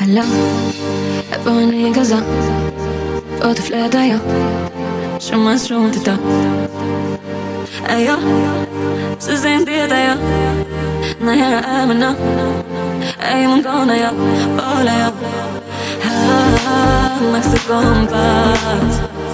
Hello, everyone niggas up. Both flare die up. Show my strong to top. Ayo, Suzanne did ayo. Nayara I'm enough. I'm gonna yo, oh yo. Ha, Mexico bars.